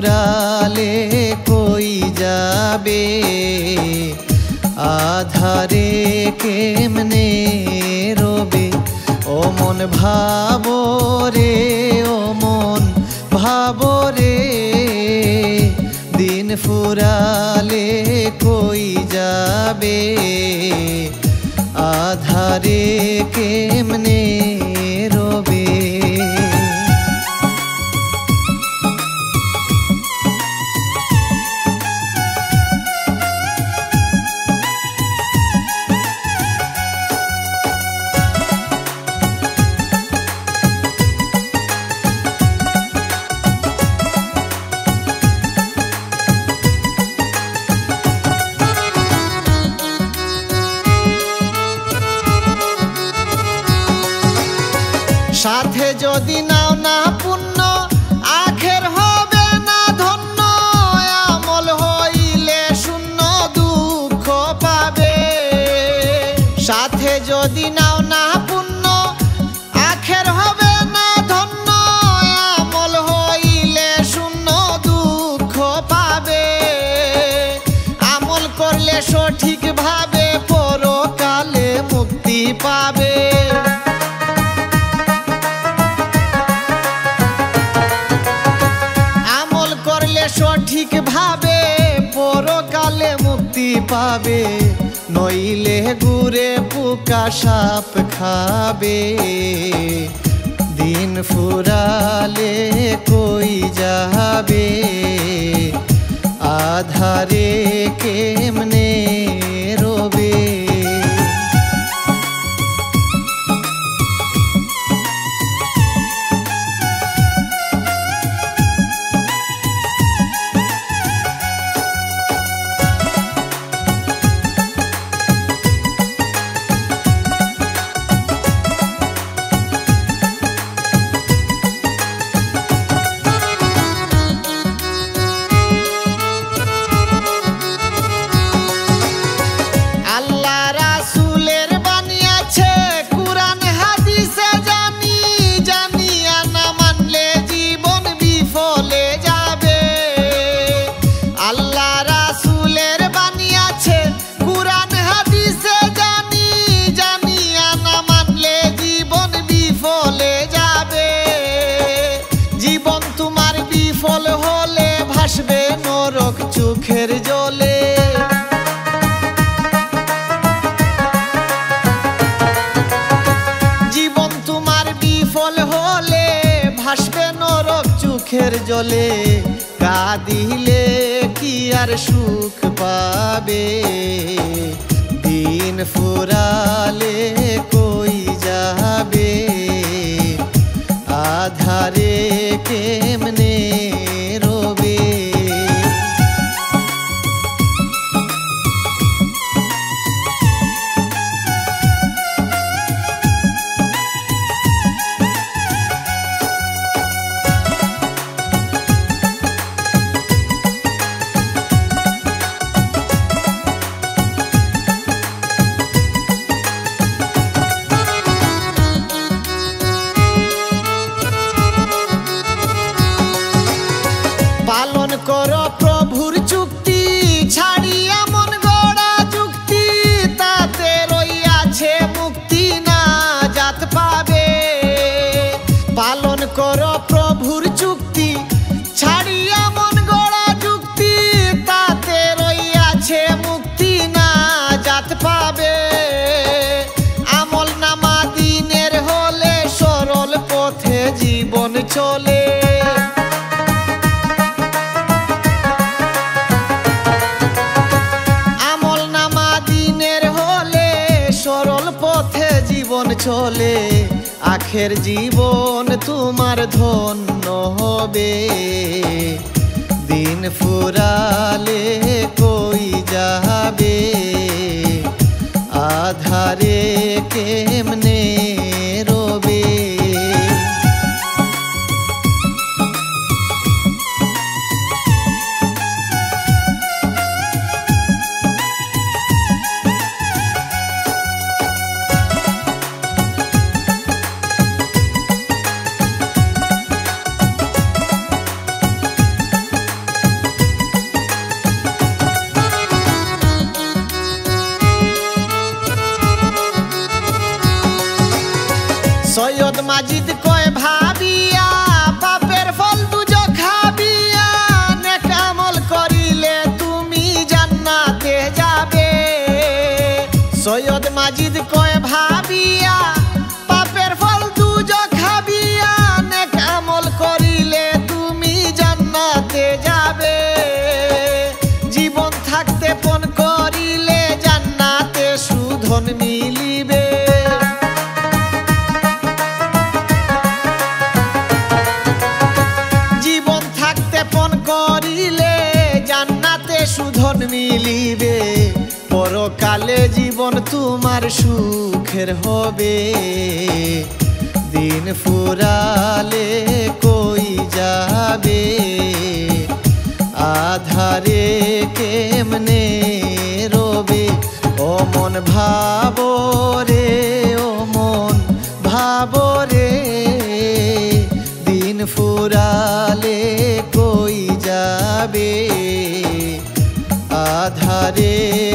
ফুরালে কই যাবে আধারে কেমনে রবে ও মন ভাবরে ও মন ভাবরে दिन फुराले कोई जाबे आधारे केमने रोबे साथे जोदी नाओ ना पुण्य आखिर होबे ना धन्य आमल होइले शून्य दुख पाबे साथे जोदी नाओ ना पुण्य आखिर होबे ना धन्य आमल होइले शून्य दुख पाबे आमल करले सठीक भावे परकाले मुक्ति पाबे सठीक भावे परकाले मुक्ति पावे नइले घुरे पोका साप खाबे दिन फुराले कोई जाबे आधारे केमने रोबे चोखेर जले जीवन तुम्हार विफल होले भासबे नरक चोखेर जले कादिले कि आर सुख पाबे दिन फुराले कोई जाबे आधारे केमने रोबे पालन करो प्रभुर चुक्ति छाड़िया मन गड़ा चुक्ति ताते रोइया छे मुक्ति ना जात पावे पालन करो प्रभुर चुक्ति छाड़िया मन गड़ा चुक्ति ताते रोइया छे मुक्ति ना जात पावे आमल नामा दिनेर होले सरल पथे जीवन चले चले आखिर जीवन तुम्हार धन्य होबे दिन फुराले कोई जाबे आधारे केमने रोबे जिद कोई भाबिया बापेर फल तुझो खाबिया नेकामल करिले तुमी जन्नाते जाबे। सैयद माजिद कोई भाबिया बापेर फल तुझो खाबिया नेकामल करिले तुमी जन्नाते जाबे। जीवन थाकते पन करिले जन्नाते सुधन मिलिबे। सुधन मिलिबे परकाले जीवन तुमार सुखेर होबे। दिन फुराले कोई जाबे आधारे केमने रोबे। ओ मन भाबोरे ओ मन भाबोरे दिन फुराले कोई जाबे आधारे।